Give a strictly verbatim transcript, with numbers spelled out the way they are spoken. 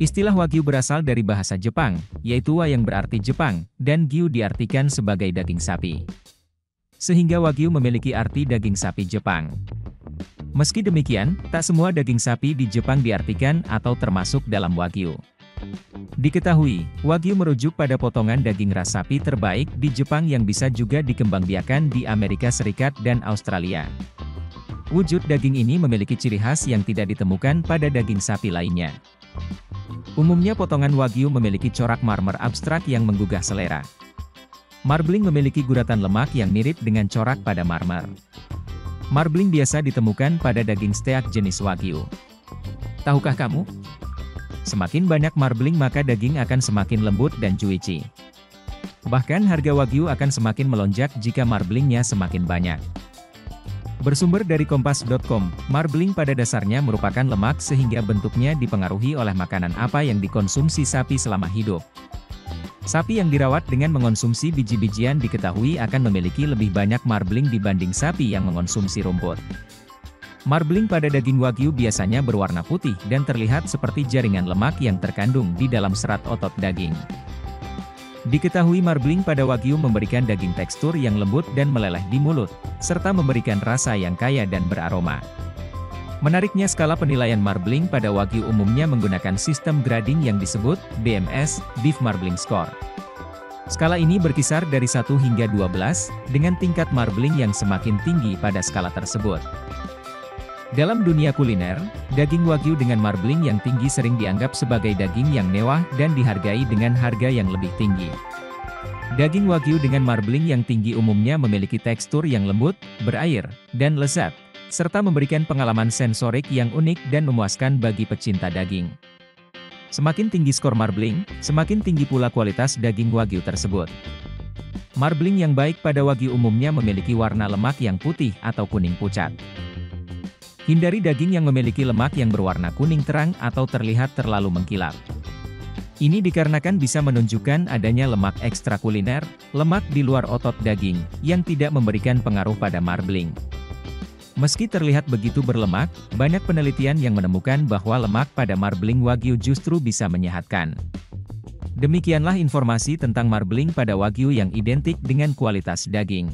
Istilah wagyu berasal dari bahasa Jepang, yaitu wa yang berarti Jepang, dan gyu diartikan sebagai daging sapi. Sehingga wagyu memiliki arti daging sapi Jepang. Meski demikian, tak semua daging sapi di Jepang diartikan atau termasuk dalam wagyu. Diketahui, wagyu merujuk pada potongan daging ras sapi terbaik di Jepang yang bisa juga dikembangbiakan di Amerika Serikat dan Australia. Wujud daging ini memiliki ciri khas yang tidak ditemukan pada daging sapi lainnya. Umumnya potongan wagyu memiliki corak marmer abstrak yang menggugah selera. Marbling memiliki guratan lemak yang mirip dengan corak pada marmer. Marbling biasa ditemukan pada daging steak jenis wagyu. Tahukah kamu? Semakin banyak marbling maka daging akan semakin lembut dan juicy. Bahkan harga wagyu akan semakin melonjak jika marblingnya semakin banyak. Bersumber dari kompas titik com, marbling pada dasarnya merupakan lemak sehingga bentuknya dipengaruhi oleh makanan apa yang dikonsumsi sapi selama hidup. Sapi yang dirawat dengan mengonsumsi biji-bijian diketahui akan memiliki lebih banyak marbling dibanding sapi yang mengonsumsi rumput. Marbling pada daging wagyu biasanya berwarna putih dan terlihat seperti jaringan lemak yang terkandung di dalam serat otot daging. Diketahui marbling pada wagyu memberikan daging tekstur yang lembut dan meleleh di mulut, serta memberikan rasa yang kaya dan beraroma. Menariknya skala penilaian marbling pada wagyu umumnya menggunakan sistem grading yang disebut B M S, Beef Marbling Score. Skala ini berkisar dari satu hingga dua belas, dengan tingkat marbling yang semakin tinggi pada skala tersebut. Dalam dunia kuliner, daging wagyu dengan marbling yang tinggi sering dianggap sebagai daging yang mewah dan dihargai dengan harga yang lebih tinggi. Daging wagyu dengan marbling yang tinggi umumnya memiliki tekstur yang lembut, berair, dan lezat, serta memberikan pengalaman sensorik yang unik dan memuaskan bagi pecinta daging. Semakin tinggi skor marbling, semakin tinggi pula kualitas daging wagyu tersebut. Marbling yang baik pada wagyu umumnya memiliki warna lemak yang putih atau kuning pucat. Hindari daging yang memiliki lemak yang berwarna kuning terang atau terlihat terlalu mengkilap. Ini dikarenakan bisa menunjukkan adanya lemak ekstrakuliner, lemak di luar otot daging, yang tidak memberikan pengaruh pada marbling. Meski terlihat begitu berlemak, banyak penelitian yang menemukan bahwa lemak pada marbling wagyu justru bisa menyehatkan. Demikianlah informasi tentang marbling pada wagyu yang identik dengan kualitas daging.